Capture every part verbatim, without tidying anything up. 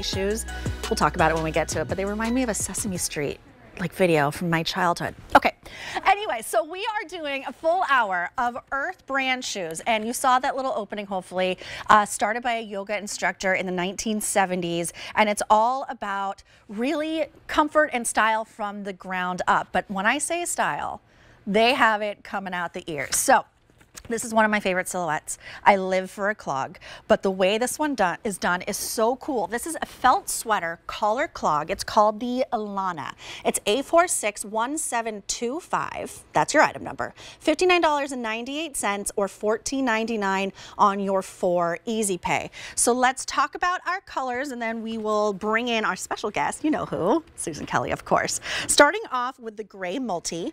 these shoes. We'll talk about it when we get to it, but they remind me of a Sesame Street like video from my childhood. Okay, anyway, so we are doing a full hour of Earth brand shoes, and you saw that little opening, hopefully, uh, started by a yoga instructor in the nineteen seventies, and it's all about really comfort and style from the ground up. But when I say style, they have it coming out the ears. So this is one of my favorite silhouettes. I live for a clog, but the way this one done, is done is so cool. This is a felt sweater collar clog. It's called the Elana. It's A four six one seven two five. That's your item number. fifty-nine ninety-eight or fourteen ninety-nine on your four easy pay. So let's talk about our colors, and then we will bring in our special guest, you know who, Susan Kelly, of course. Starting off with the gray multi.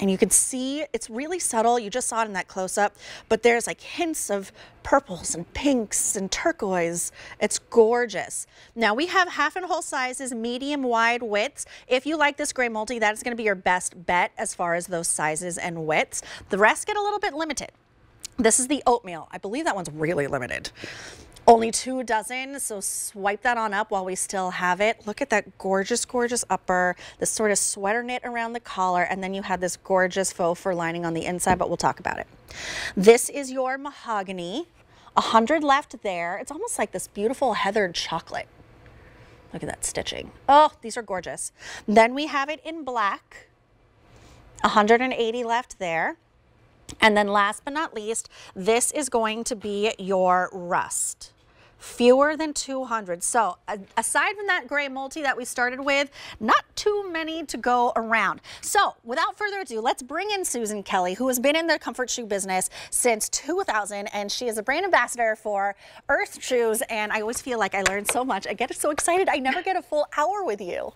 And you can see it's really subtle. You just saw it in that close-up, but there's like hints of purples and pinks and turquoise. It's gorgeous. Now we have half and whole sizes, medium wide widths. If you like this gray multi, that's going to be your best bet as far as those sizes and widths. The rest get a little bit limited. This is the oatmeal. I believe that one's really limited. Only two dozen, so swipe that on up while we still have it. Look at that gorgeous, gorgeous upper, this sort of sweater knit around the collar, and then you had this gorgeous faux fur lining on the inside, but we'll talk about it. This is your mahogany, one hundred left there. It's almost like this beautiful heathered chocolate. Look at that stitching. Oh, these are gorgeous. Then we have it in black, one hundred eighty left there. And then last but not least, this is going to be your rust. Fewer than two hundred. So aside from that gray multi that we started with, not too many to go around. So without further ado, let's bring in Susan Kelly, who has been in the comfort shoe business since two thousand, and she is a brand ambassador for Earth Shoes. And I always feel like I learned so much. I get so excited. I never get a full hour with you.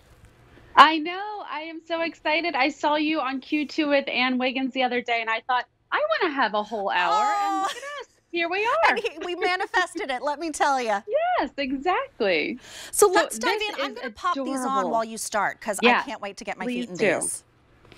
I know. I am so excited. I saw you on Q two with Ann Wiggins the other day, and I thought, I want to have a whole hour, oh. And look at us. Here we are. And he, we manifested it, let me tell you. Yes, exactly. So, so let's dive in. I'm going to pop these on while you start, because yeah, I can't wait to get my feet in these.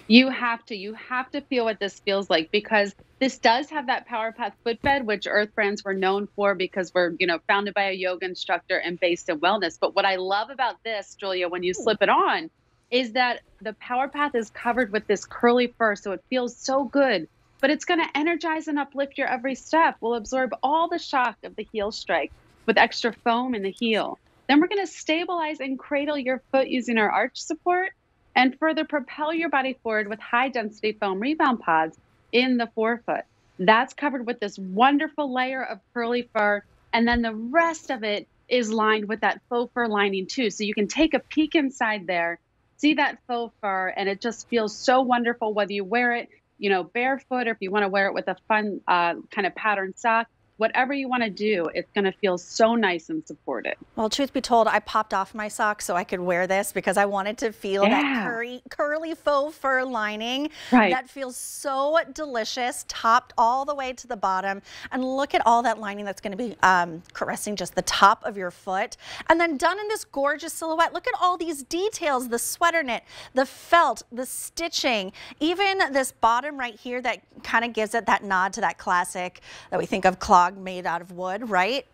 You have to. You have to feel what this feels like, because this does have that power path footbed, which Earth brands were known for, because we're, you know, founded by a yoga instructor and based in wellness. But what I love about this, Julia, when you slip it on, is that the power path is covered with this curly fur, so it feels so good. But it's going to energize and uplift your every step. We'll absorb all the shock of the heel strike with extra foam in the heel. Then we're going to stabilize and cradle your foot using our arch support, and further propel your body forward with high density foam rebound pods in the forefoot. That's covered with this wonderful layer of curly fur. And then the rest of it is lined with that faux fur lining too. So you can take a peek inside there, see that faux fur, and it just feels so wonderful whether you wear it, you know, barefoot, or if you want to wear it with a fun uh, kind of pattern sock, whatever you want to do, it's going to feel so nice and supported. Well, truth be told, I popped off my sock so I could wear this because I wanted to feel yeah. that curly, curly faux fur lining. Right. That feels so delicious, topped all the way to the bottom. And look at all that lining that's going to be um, caressing just the top of your foot. And then done in this gorgeous silhouette. Look at all these details, the sweater knit, the felt, the stitching, even this bottom right here that kind of gives it that nod to that classic that we think of, clog made out of wood, right?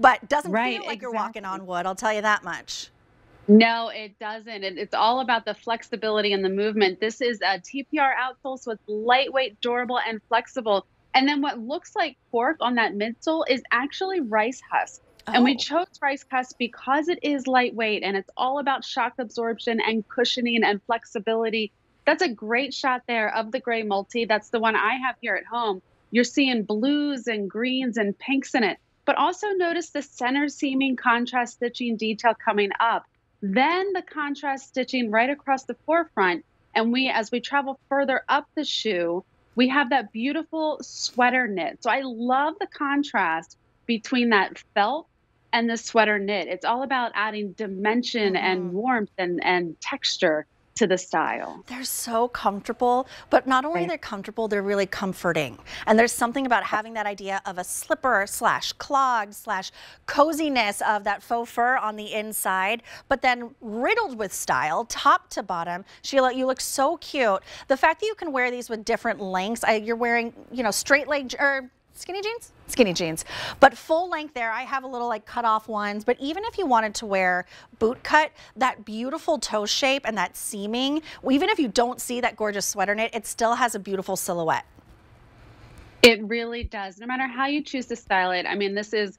But doesn't right, feel like exactly. you're walking on wood, I'll tell you that much. No, it doesn't. It, it's all about the flexibility and the movement. This is a T P R outsole, so it's lightweight, durable, and flexible. And then what looks like pork on that midsole is actually rice husk. Oh. And we chose rice husk because it is lightweight, and it's all about shock absorption and cushioning and flexibility. That's a great shot there of the gray multi. That's the one I have here at home. You're seeing blues and greens and pinks in it, but also notice the center seaming contrast stitching detail coming up. Then the contrast stitching right across the forefront. And we, as we travel further up the shoe, we have that beautiful sweater knit. So I love the contrast between that felt and the sweater knit. It's all about adding dimension mm-hmm. and warmth and, and texture to the style. They're so comfortable, but not only right. they're comfortable, they're really comforting. And there's something about having that idea of a slipper slash clog slash coziness of that faux fur on the inside, but then riddled with style, top to bottom. Sheila, you look so cute. The fact that you can wear these with different lengths, I, you're wearing, you know, straight leg, or skinny jeans, skinny jeans, but full length there. I have a little like cut off ones, but even if you wanted to wear boot cut, that beautiful toe shape and that seaming, even if you don't see that gorgeous sweater knit, it still has a beautiful silhouette. It really does. No matter how you choose to style it. I mean, this is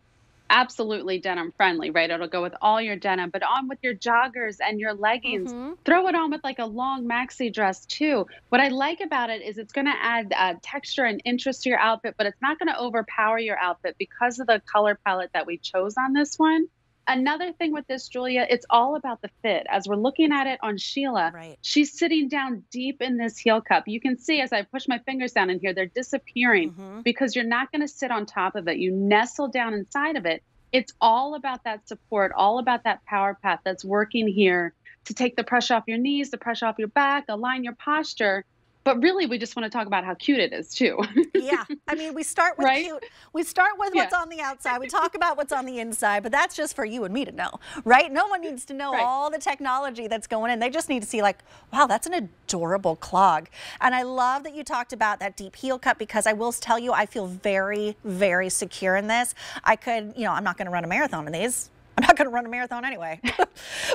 absolutely denim friendly, right? It'll go with all your denim, but on with your joggers and your leggings. Mm-hmm. Throw it on with like a long maxi dress too. What I like about it is it's going to add uh, texture and interest to your outfit, but it's not going to overpower your outfit because of the color palette that we chose on this one. Another thing with this, Julia, it's all about the fit. As we're looking at it on Sheila, right. She's sitting down deep in this heel cup. You can see as I push my fingers down in here, they're disappearing mm-hmm. because you're not going to sit on top of it. You nestle down inside of it. It's all about that support, all about that power path that's working here to take the pressure off your knees, the pressure off your back, align your posture. But really, we just want to talk about how cute it is, too. Yeah. I mean, we start with right? cute. We start with yeah. what's on the outside. We talk about what's on the inside, but that's just for you and me to know, right? No one needs to know right. all the technology that's going in. They just need to see, like, wow, that's an adorable clog. And I love that you talked about that deep heel cut because I will tell you, I feel very, very secure in this. I could, you know, I'm not going to run a marathon in these. I'm not going to run a marathon anyway. But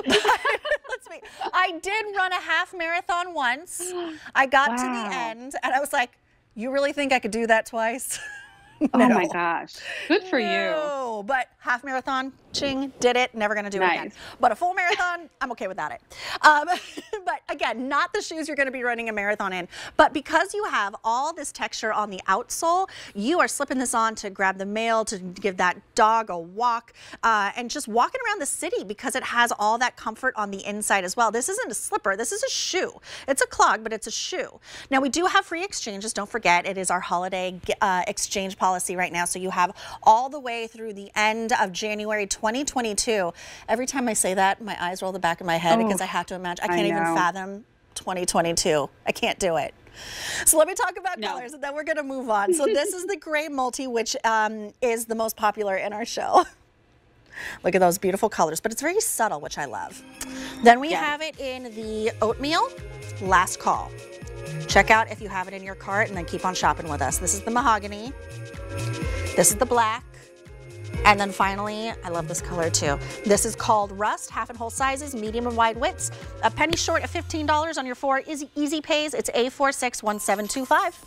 let's be, I did run a half marathon once. I got wow. to the end and I was like, you really think I could do that twice? No. Oh my gosh. Good for no. you. But half marathon, ching, did it. Never going to do nice. it again. But a full marathon, I'm okay without it. Um, but again, not the shoes you're going to be running a marathon in. But because you have all this texture on the outsole, you are slipping this on to grab the mail, to give that dog a walk, uh, and just walking around the city because it has all that comfort on the inside as well. This isn't a slipper. This is a shoe. It's a clog, but it's a shoe. Now, we do have free exchanges. Don't forget, it is our holiday uh, exchange policy. Policy right now, so you have all the way through the end of January twenty twenty-two. Every time I say that, my eyes roll the back of my head oh, because I have to imagine. I can't I even fathom twenty twenty-two. I can't do it. So let me talk about no. colors, and then we're going to move on. So this is the gray multi, which um, is the most popular in our show. Look at those beautiful colors, but it's very subtle, which I love. Then we yeah. have it in the oatmeal, last call. Check out if you have it in your cart, and then keep on shopping with us. This is the mahogany. This is the black, and then finally, I love this color too. This is called Rust, half and whole sizes, medium and wide widths. A penny short of fifteen dollars on your four easy, easy pays. It's A four six one seven two five.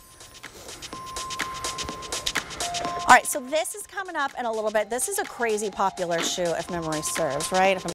All right, so this is coming up in a little bit. This is a crazy popular shoe, if memory serves, right? If